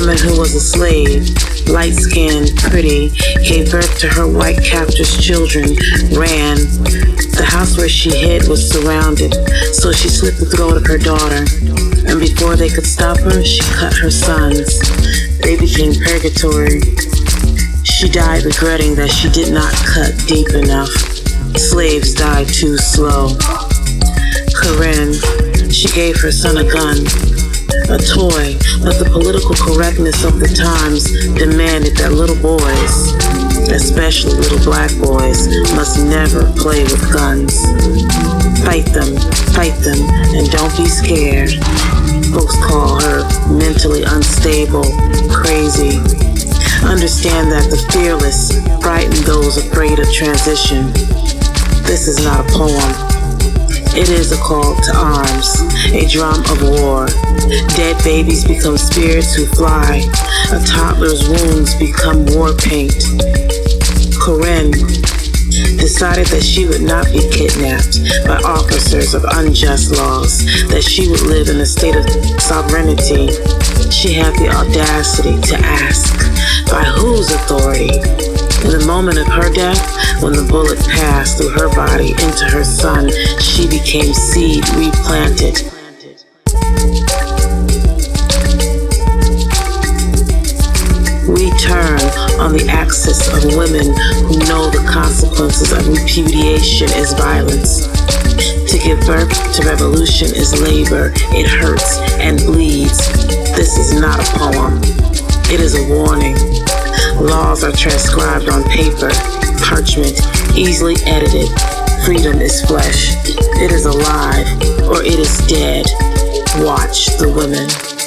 woman who was a slave, light-skinned, pretty, gave birth to her white captor's children, ran. The house where she hid was surrounded, so she slit the throat of her daughter, and before they could stop her, she cut her sons. They became purgatory. She died regretting that she did not cut deep enough. Slaves died too slow. Karen, she gave her son a gun, a toy, but the political correctness of the times demanded that little boys, especially little black boys, must never play with guns. Fight them, and don't be scared. Folks call her mentally unstable, crazy. Understand that the fearless frighten those afraid of transition. This is not a poem. It is a call to arms, a drum of war. Dead babies become spirits who fly. A toddler's wounds become war paint. Corinne decided that she would not be kidnapped by officers of unjust laws, that she would live in a state of sovereignty. She had the audacity to ask, by whose authority? In the moment of her death, when the bullet passed through her body into her son, she became seed replanted. We turn on the axis of women who know the consequences of repudiation is violence. To give birth to revolution is labor. It hurts and bleeds. This is not a poem. It is a warning. Laws are transcribed on paper, parchment, easily edited. Freedom is flesh. It is alive, or it is dead. Watch the women.